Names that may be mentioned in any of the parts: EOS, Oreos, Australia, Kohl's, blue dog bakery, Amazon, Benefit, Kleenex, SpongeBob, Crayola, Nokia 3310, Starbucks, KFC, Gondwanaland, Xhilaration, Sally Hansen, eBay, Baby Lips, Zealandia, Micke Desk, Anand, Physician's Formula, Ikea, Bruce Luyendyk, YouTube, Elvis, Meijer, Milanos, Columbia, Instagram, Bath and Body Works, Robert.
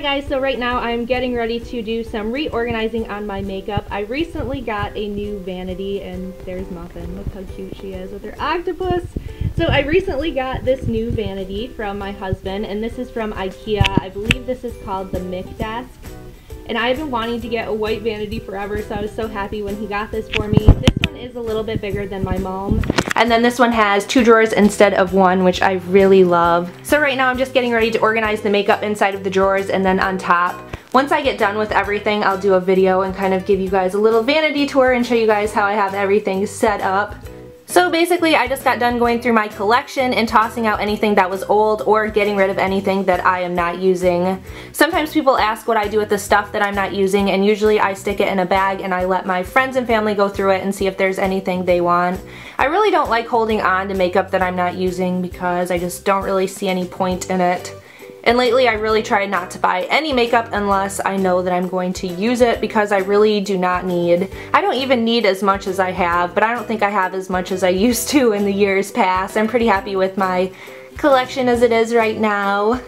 Hi guys, so right now I'm getting ready to do some reorganizing on my makeup. I recently got a new vanity, and there's Muffin. Look how cute she is with her octopus. So I recently got this new vanity from my husband, and this is from Ikea. I believe this is called the Micke Desk. And I've been wanting to get a white vanity forever, so I was so happy when he got this for me. This one is a little bit bigger than my mom. And then this one has 2 drawers instead of 1, which I really love. So right now I'm just getting ready to organize the makeup inside of the drawers and then on top. Once I get done with everything, I'll do a video and kind of give you guys a little vanity tour and show you guys how I have everything set up. So basically, I just got done going through my collection and tossing out anything that was old or getting rid of anything that I am not using. Sometimes people ask what I do with the stuff that I'm not using, and usually I stick it in a bag and I let my friends and family go through it and see if there's anything they want. I really don't like holding on to makeup that I'm not using because I just don't really see any point in it. And lately I really try not to buy any makeup unless I know that I'm going to use it, because I really do not need. I don't even need as much as I have, but I don't think I have as much as I used to in the years past. I'm pretty happy with my collection as it is right now.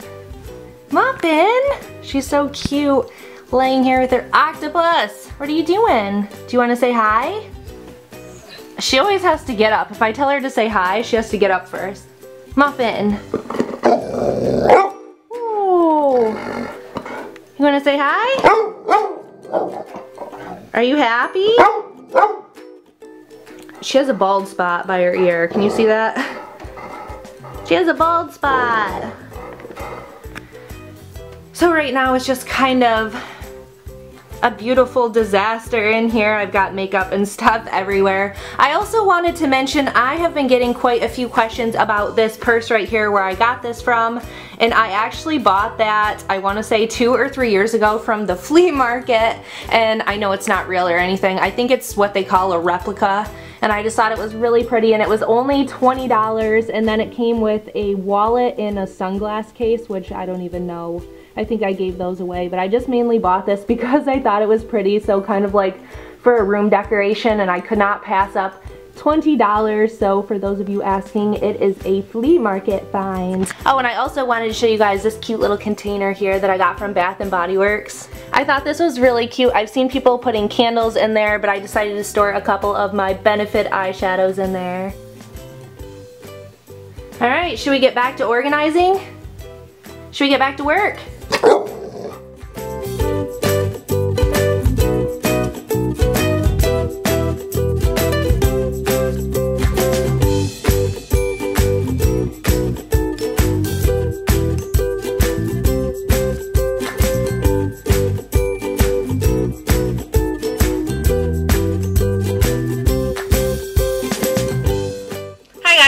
Muffin! She's so cute, laying here with her octopus. What are you doing? Do you want to say hi? She always has to get up. If I tell her to say hi, she has to get up first. Muffin! You want to say hi? Are you happy? She has a bald spot by her ear. Can you see that? She has a bald spot. So right now it's just kind of a beautiful disaster in here. I've got makeup and stuff everywhere. I also wanted to mention I have been getting quite a few questions about this purse right here where I got this from. And I actually bought that, I want to say 2 or 3 years ago from the flea market. And I know it's not real or anything. I think it's what they call a replica. And I just thought it was really pretty, and it was only $20. And then it came with a wallet in a sunglass case, which I don't even know. I think I gave those away, but I just mainly bought this because I thought it was pretty, so kind of like for a room decoration, and I could not pass up $20, so for those of you asking, it is a flea market find. Oh, and I also wanted to show you guys this cute little container here that I got from Bath and Body Works. I thought this was really cute. I've seen people putting candles in there, but I decided to store a couple of my Benefit eyeshadows in there. Alright, should we get back to organizing? Should we get back to work?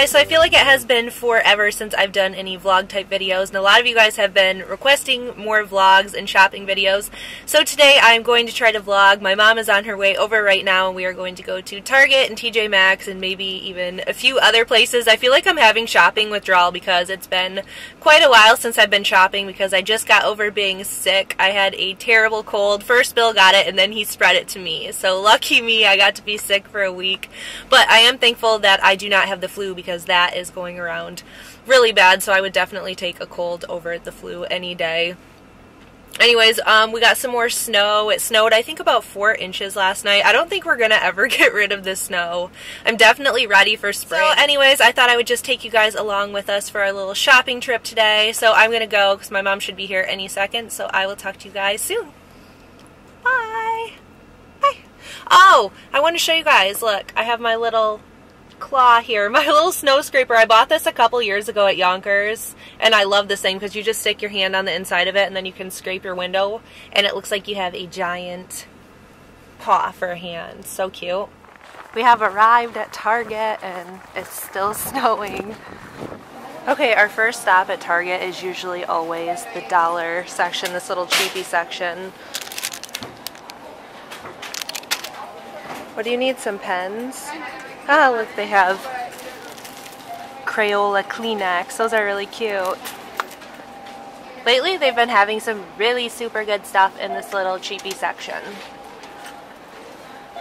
So I feel like it has been forever since I've done any vlog type videos, and a lot of you guys have been requesting more vlogs and shopping videos. So today I'm going to try to vlog. My mom is on her way over right now, and we are going to go to Target and TJ Maxx and maybe even a few other places. I feel like I'm having shopping withdrawal because it's been quite a while since I've been shopping, because I just got over being sick. I had a terrible cold. First Bill got it and then he spread it to me. So lucky me, I got to be sick for a week. But I am thankful that I do not have the flu, because that is going around really bad, so I would definitely take a cold over the flu any day. Anyways, we got some more snow. It snowed, I think, about 4 inches last night. I don't think we're gonna ever get rid of this snow. I'm definitely ready for spring. So anyways, I thought I would just take you guys along with us for our little shopping trip today. So I'm gonna go because my mom should be here any second, so I will talk to you guys soon. Bye! Bye! Oh, I want to show you guys. Look, I have my little claw here, my little snow scraper. I bought this a couple years ago at Yonkers, and I love this thing because you just stick your hand on the inside of it and then you can scrape your window, and it looks like you have a giant paw for a hand. So cute. We have arrived at Target and it's still snowing. Okay, our first stop at Target is usually always the dollar section, this little cheapy section. What do you need? Some pens? Ah, look, they have Crayola Kleenex. Those are really cute. Lately, they've been having some really super good stuff in this little cheapy section.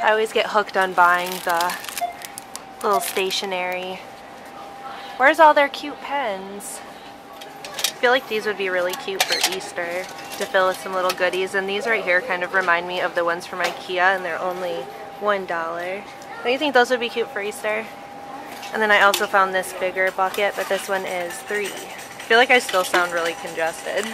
I always get hooked on buying the little stationery. Where's all their cute pens? feel like these would be really cute for Easter to fill with some little goodies. And these right here kind of remind me of the ones from Ikea, and they're only $1. Don't you think those would be cute for Easter? And then I also found this bigger bucket, but this one is $3. I feel like I still sound really congested.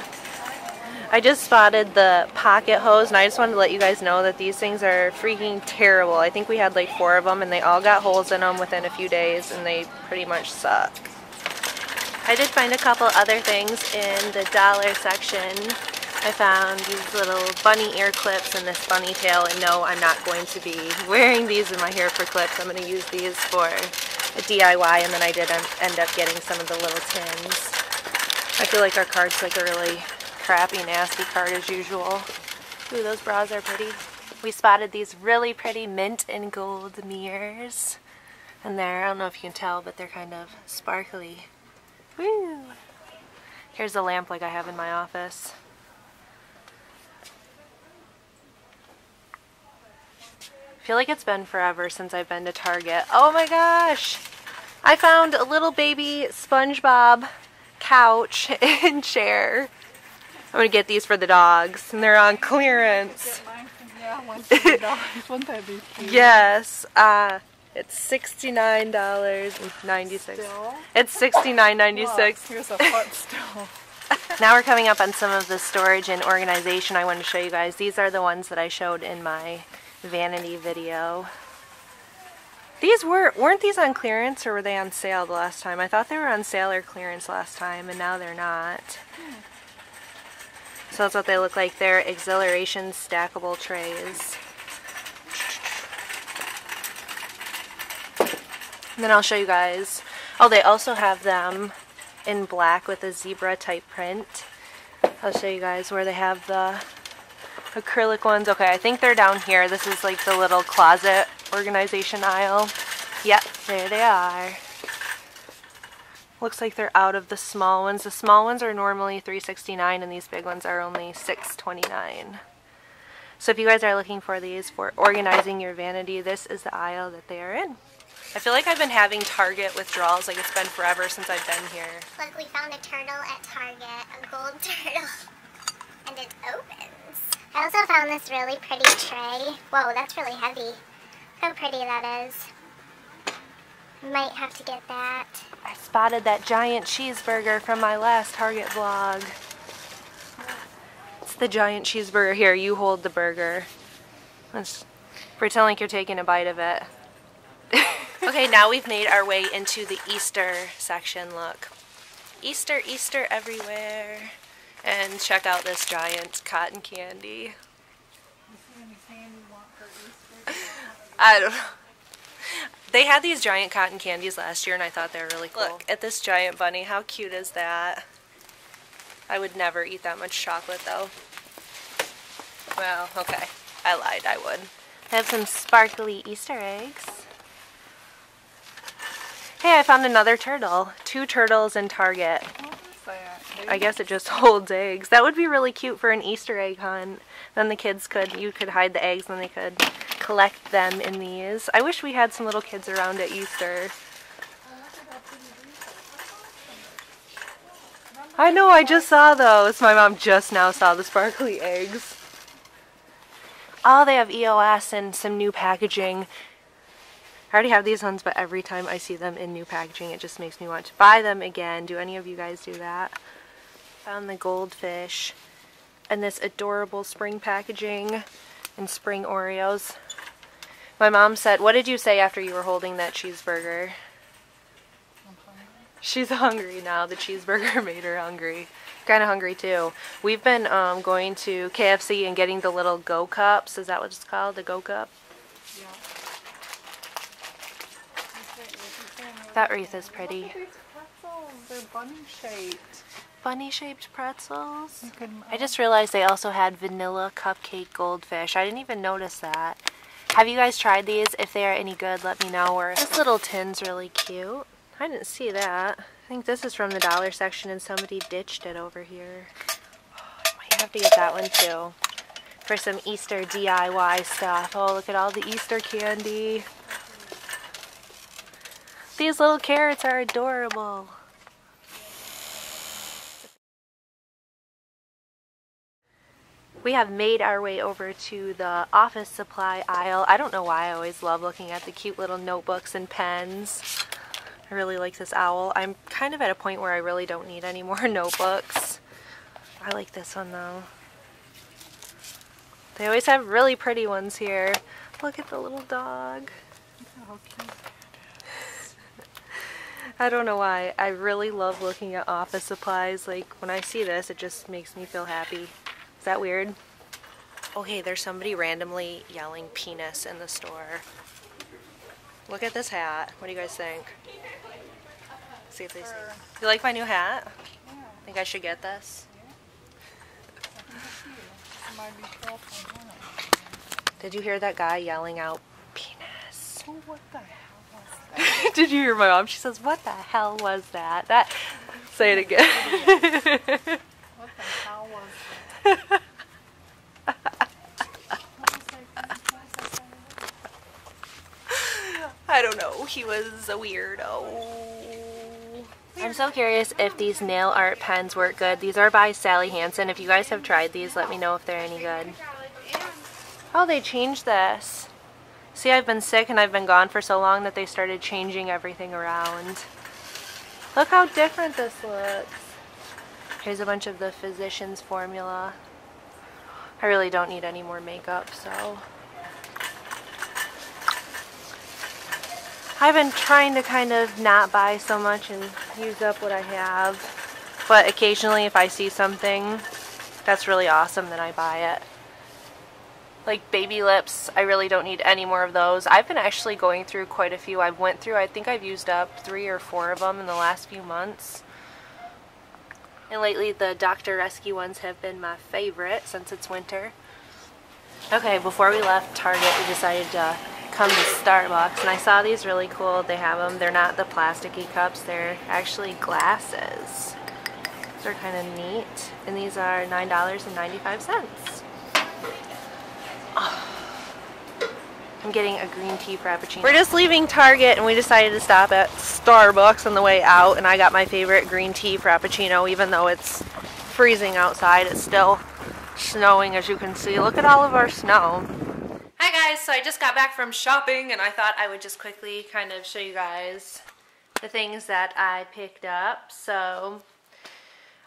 I just spotted the pocket hose, and I just wanted to let you guys know that these things are freaking terrible. I think we had like 4 of them, and they all got holes in them within a few days, and they pretty much suck. I did find a couple other things in the dollar section. I found these little bunny ear clips and this bunny tail, and no, I'm not going to be wearing these in my hair for clips. I'm going to use these for a DIY, and then I did end up getting some of the little tins. I feel like our card's like a really crappy, nasty card as usual. Ooh, those bras are pretty. We spotted these really pretty mint and gold mirrors. And there, I don't know if you can tell, but they're kind of sparkly. Woo! Here's a lamp like I have in my office. I feel like it's been forever since I've been to Target. Oh my gosh! I found a little baby SpongeBob couch and chair. I'm gonna get these for the dogs, and they're on clearance. Yeah, one for the dogs. Wouldn't that be cute? Yes, it's $69.96. It's $69.96. Here's a hot stove. Now we're coming up on some of the storage and organization I wanted to show you guys. These are the ones that I showed in my vanity video. These weren't these on clearance, or were they on sale the last time? I thought they were on sale or clearance last time, and now they're not. So that's what they look like. They're Xhilaration stackable trays. And then I'll show you guys. Oh, they also have them in black with a zebra type print. I'll show you guys where they have the acrylic ones. Okay, I think they're down here. This is like the little closet organization aisle. Yep, there they are. Looks like they're out of the small ones. The small ones are normally $3.69, and these big ones are only $6.29. So if you guys are looking for these for organizing your vanity, this is the aisle that they are in. I feel like I've been having Target withdrawals. Like, it's been forever since I've been here. Look, we found a turtle at Target, a gold turtle, and it opens. I also found this really pretty tray. Whoa, that's really heavy. Look how pretty that is. Might have to get that. I spotted that giant cheeseburger from my last Target vlog. It's the giant cheeseburger. Here, you hold the burger. Let's pretend like you're taking a bite of it. Okay, now we've made our way into the Easter section. Look. Easter, Easter everywhere. And check out this giant cotton candy. I don't know. They had these giant cotton candies last year, and I thought they were really cool. Look at this giant bunny. How cute is that? I would never eat that much chocolate, though. Well, okay. I lied. I would. I have some sparkly Easter eggs. Hey, I found another turtle. 2 turtles in Target. What is that? I guess it just holds eggs. That would be really cute for an Easter egg hunt. Then the kids could, you could hide the eggs, and they could collect them in these. I wish we had some little kids around at Easter. I know, I just saw those. My mom just now saw the sparkly eggs. Oh, they have EOS and some new packaging. I already have these ones, but every time I see them in new packaging, it just makes me want to buy them again. Do any of you guys do that? Found the goldfish and this adorable spring packaging and spring Oreos. My mom said, what did you say after you were holding that cheeseburger? She's hungry now. The cheeseburger made her hungry. Kind of hungry too. We've been going to KFC and getting the little go cups. Is that what it's called? The go cup? Yeah. That wreath is pretty. Look at these pretzels. They're bunny-shaped. Bunny-shaped pretzels. I just realized they also had vanilla cupcake goldfish. I didn't even notice that. Have you guys tried these? If they are any good, let me know. Or this little tin's really cute. I didn't see that. I think this is from the dollar section, and somebody ditched it over here. Oh, I might have to get that one too for some Easter DIY stuff. Oh, look at all the Easter candy. These little carrots are adorable. We have made our way over to the office supply aisle. I don't know why I always love looking at the cute little notebooks and pens. I really like this owl. I'm kind of at a point where I really don't need any more notebooks. I like this one though. They always have really pretty ones here. Look at the little dog. How cute. I don't know why. I really love looking at office supplies. Like, when I see this, it just makes me feel happy. Is that weird? Okay, there's somebody randomly yelling penis in the store. Look at this hat. What do you guys think? See if they see. You like my new hat? Yeah. Think I should get this? Yeah. I think it's you. It might be $12.99. Did you hear that guy yelling out penis? Oh, what the heck? Did you hear my mom? She says, what the hell was that? That, say it again. What the hell was that? I don't know. He was a weirdo. I'm so curious if these nail art pens work good. These are by Sally Hansen. If you guys have tried these, let me know if they're any good. Oh, they changed this. See, I've been sick and I've been gone for so long that they started changing everything around. Look how different this looks. Here's a bunch of the Physician's Formula. I really don't need any more makeup, so. I've been trying to kind of not buy so much and use up what I have. But occasionally if I see something that's really awesome, then I buy it. Like Baby Lips, I really don't need any more of those. I've been actually going through quite a few. I think I've used up 3 or 4 of them in the last few months. And lately the Dr. Rescue ones have been my favorite since it's winter. Okay, before we left Target, we decided to come to Starbucks, and I saw these really cool. They have them. They're not the plasticky cups. They're actually glasses. These are kind of neat. And these are $9.95. I'm getting a green tea frappuccino. We're just leaving Target and we decided to stop at Starbucks on the way out, and I got my favorite green tea frappuccino. Even though it's freezing outside, it's still snowing, as you can see. Look at all of our snow. Hi guys, so I just got back from shopping and I thought I would just quickly kind of show you guys the things that I picked up. So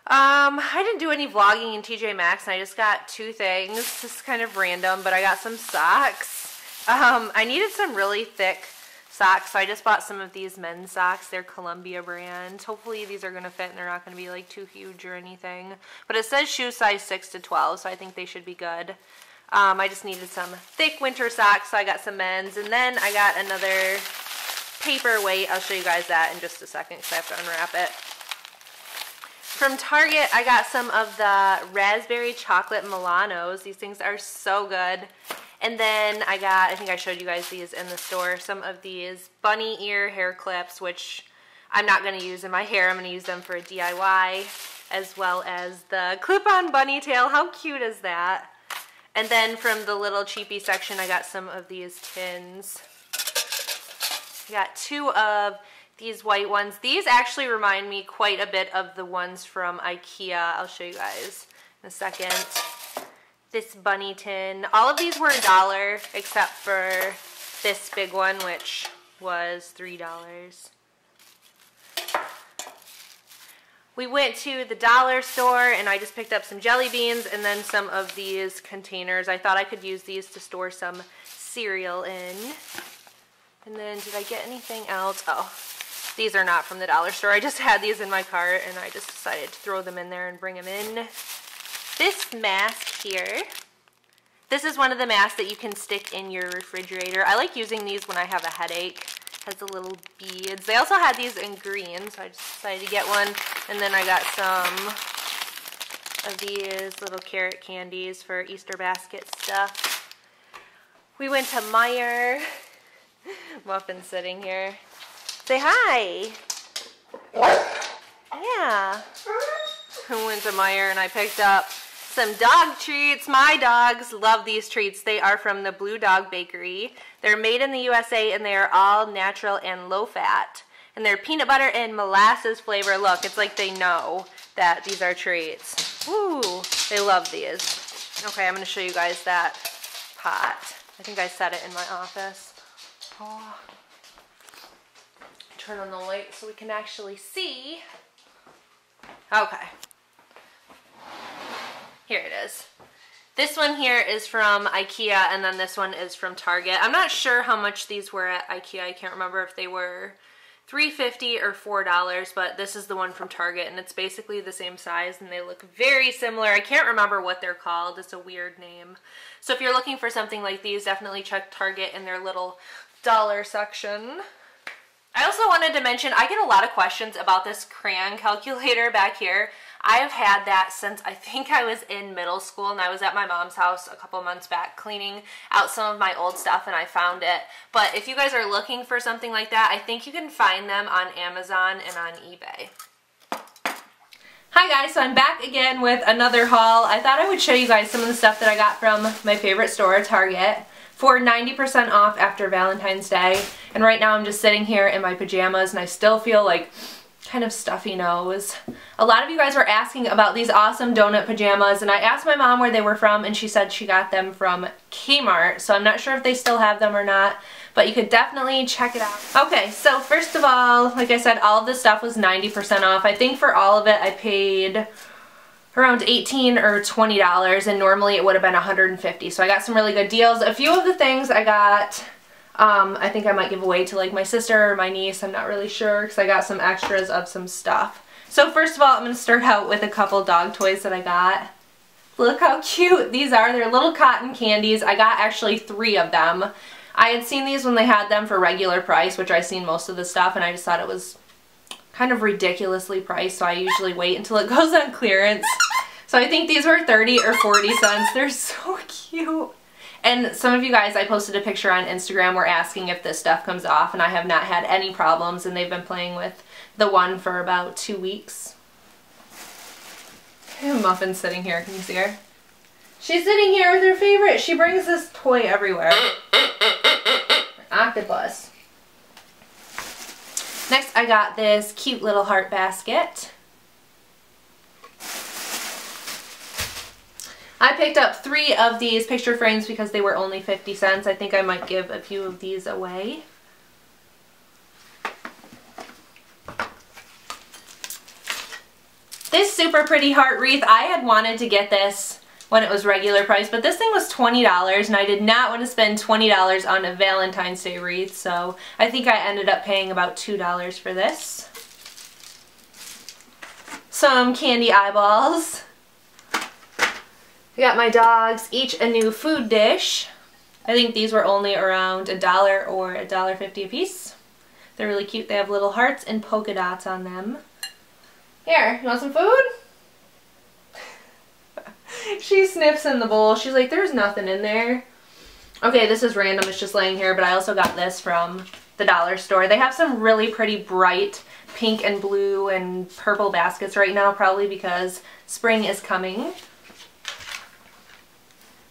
I didn't do any vlogging in TJ Maxx, and I just got 2 things. This is kind of random, but I got some socks. I needed some really thick socks, so I just bought some of these men's socks. They're Columbia brand. Hopefully these are going to fit and they're not going to be like too huge or anything. But it says shoe size 6 to 12, so I think they should be good. I just needed some thick winter socks, so I got some men's. And then I got another paperweight. I'll show you guys that in just a second because I have to unwrap it. From Target, I got some of the raspberry chocolate Milanos. These things are so good. And then I got, I think I showed you guys these in the store, some of these bunny ear hair clips, which I'm not going to use in my hair. I'm going to use them for a DIY, as well as the clip-on bunny tail. How cute is that? And then from the little cheapy section, I got some of these tins. I got 2 of these white ones. These actually remind me quite a bit of the ones from Ikea. I'll show you guys in a second. This bunny tin. All of these were $1 except for this big one, which was $3. We went to the dollar store and I just picked up some jelly beans and then some of these containers. I thought I could use these to store some cereal in. And then did I get anything else? Oh, these are not from the dollar store. I just had these in my cart and I just decided to throw them in there and bring them in. This mask here, this is one of the masks that you can stick in your refrigerator. I like using these when I have a headache. It has the little beads. They also had these in green, so I just decided to get one. And then I got some of these little carrot candies for Easter basket stuff. We went to Meijer. Muffin's sitting here. Say hi. Yeah. I went to Meijer and I picked up some dog treats. My dogs love these treats. They are from the Blue Dog Bakery. They're made in the USA and they are all natural and low fat. And they're peanut butter and molasses flavor. Look, it's like they know that these are treats. Woo, they love these. Okay, I'm gonna show you guys that pot. I think I set it in my office. Oh. Turn on the light so we can actually see. Okay. Here it is. This one here is from Ikea, and then this one is from Target. I'm not sure how much these were at Ikea. I can't remember if they were $3.50 or $4, but this is the one from Target, and it's basically the same size, and they look very similar. I can't remember what they're called. It's a weird name. So if you're looking for something like these, definitely check Target in their little dollar section. I also wanted to mention, I get a lot of questions about this crayon calculator back here. I have had that since I think I was in middle school, and I was at my mom's house a couple months back cleaning out some of my old stuff, and I found it. But if you guys are looking for something like that, I think you can find them on Amazon and on eBay. Hi guys, so I'm back again with another haul. I thought I would show you guys some of the stuff that I got from my favorite store, Target, for 90% off after Valentine's Day. And right now I'm just sitting here in my pajamas, and I still feel like kind of stuffy nose. A lot of you guys were asking about these awesome donut pajamas, and I asked my mom where they were from, and she said she got them from Kmart, so I'm not sure if they still have them or not, but you could definitely check it out. Okay, so first of all, like I said, all of this stuff was 90% off. I think for all of it I paid around $18 or $20, and normally it would have been $150, so I got some really good deals. A few of the things I got, I think I might give away to like my sister or my niece, I'm not really sure, because I got some extras of some stuff. So first of all, I'm going to start out with a couple dog toys that I got. Look how cute these are. They're little cotton candies. I got actually 3 of them. I had seen these when they had them for regular price, which I've seen most of the stuff, and I just thought it was kind of ridiculously priced, so I usually wait until it goes on clearance. So I think these were 30 or 40 cents. They're so cute. And some of you guys, I posted a picture on Instagram, were asking if this stuff comes off, and I have not had any problems, and they've been playing with the one for about 2 weeks. Muffin's sitting here. Can you see her? She's sitting here with her favorite. She brings this toy everywhere. Octopus. Next, I got this cute little heart basket. I picked up 3 of these picture frames because they were only 50 cents. I think I might give a few of these away. This super pretty heart wreath, I had wanted to get this when it was regular price, but this thing was $20, and I did not want to spend $20 on a Valentine's Day wreath, so I think I ended up paying about $2 for this. Some candy eyeballs. I got my dogs each a new food dish. I think these were only around $1 or $1.50 a piece. They're really cute. They have little hearts and polka dots on them. Here, you want some food? She sniffs in the bowl. She's like, there's nothing in there. Okay, this is random. It's just laying here, but I also got this from the dollar store. They have some really pretty bright pink and blue and purple baskets right now, probably because spring is coming.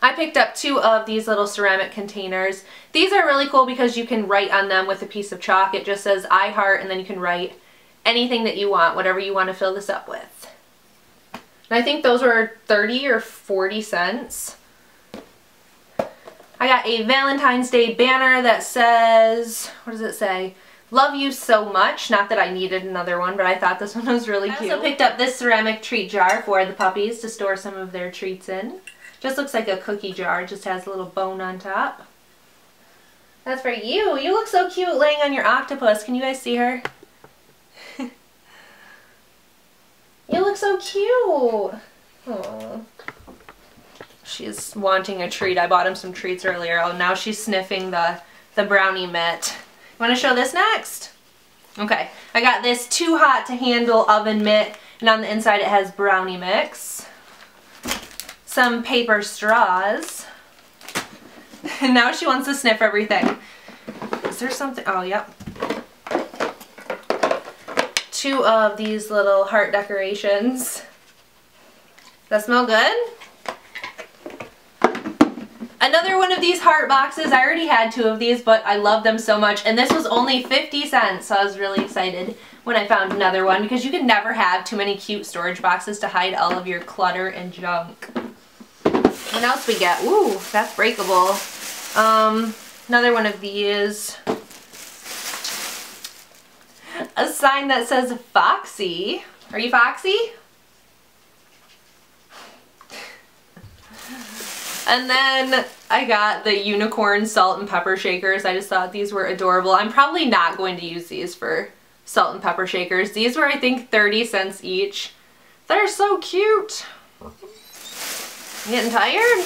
I picked up 2 of these little ceramic containers. These are really cool because you can write on them with a piece of chalk. It just says I heart, and then you can write anything that you want, whatever you want to fill this up with. And I think those were 30 or 40 cents. I got a Valentine's Day banner that says, what does it say? Love you so much. Not that I needed another one, but I thought this one was really cute. I also picked up this ceramic treat jar for the puppies to store some of their treats in. Just looks like a cookie jar, just has a little bone on top. That's for you. You look so cute laying on your octopus. Can you guys see her? You look so cute. Aww. She's wanting a treat. I bought him some treats earlier. Oh, now she's sniffing the brownie mitt. You want to show this next? Okay. I got this too hot to handle oven mitt, and on the inside it has brownie mix. Some paper straws, and now she wants to sniff everything. Is there something? Oh, yep. 2 of these little heart decorations. That smell good? Another one of these heart boxes. I already had 2 of these, but I love them so much, and this was only 50 cents, so I was really excited when I found another one, because you can never have too many cute storage boxes to hide all of your clutter and junk. What else we got? Ooh, that's breakable. Another one of these. A sign that says Foxy. Are you Foxy? And then I got the unicorn salt and pepper shakers. I just thought these were adorable. I'm probably not going to use these for salt and pepper shakers. These were, I think, 30 cents each. They're so cute. I'm getting tired.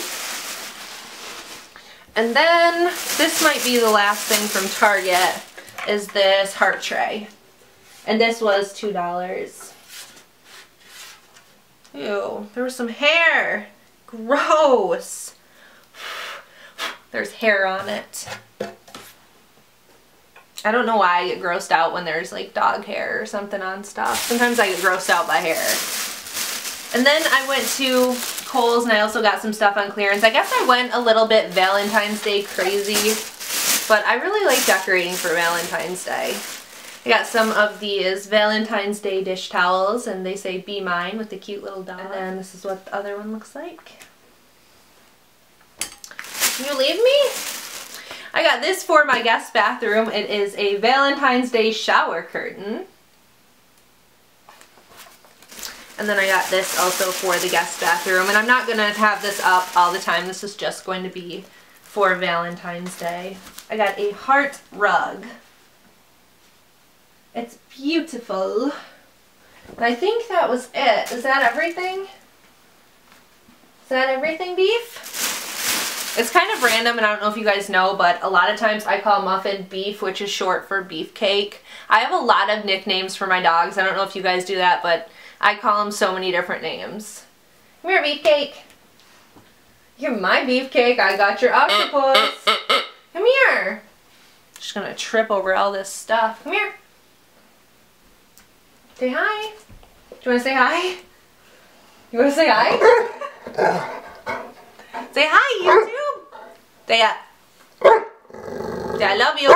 And then this might be the last thing from Target, is this heart tray. And this was $2. Ew, there was some hair. Gross. There's hair on it. I don't know why I get grossed out when there's like dog hair or something on stuff. Sometimes I get grossed out by hair. And then I went to Kohl's and I also got some stuff on clearance. I guess I went a little bit Valentine's Day crazy, but I really like decorating for Valentine's Day. I got some of these Valentine's Day dish towels, and they say "Be Mine" with the cute little dog. And then this is what the other one looks like. Can you leave me? I got this for my guest bathroom. It is a Valentine's Day shower curtain. And then I got this also for the guest bathroom. And I'm not going to have this up all the time. This is just going to be for Valentine's Day. I got a heart rug. It's beautiful. And I think that was it. Is that everything? Is that everything, Beef? It's kind of random, and I don't know if you guys know, but a lot of times I call Muffin Beef, which is short for Beefcake. I have a lot of nicknames for my dogs. I don't know if you guys do that, but I call them so many different names. Come here, Beefcake. You're my Beefcake. I got your octopus. Come here. I'm just gonna trip over all this stuff. Come here. Say hi. Do you want to say hi? You want to say hi? Say hi, YouTube. Say hi. Say I love you.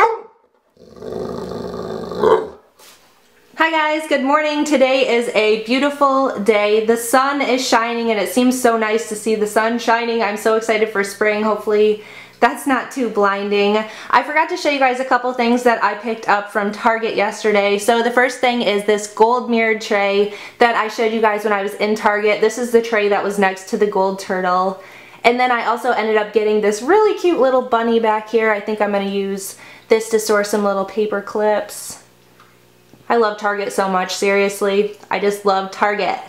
Hi guys, good morning. Today is a beautiful day. The sun is shining and it seems so nice to see the sun shining. I'm so excited for spring. Hopefully that's not too blinding. I forgot to show you guys a couple things that I picked up from Target yesterday. So the first thing is this gold mirrored tray that I showed you guys when I was in Target. This is the tray that was next to the gold turtle. And then I also ended up getting this really cute little bunny back here. I think I'm going to use this to store some little paper clips. I love Target so much, seriously. I just love Target.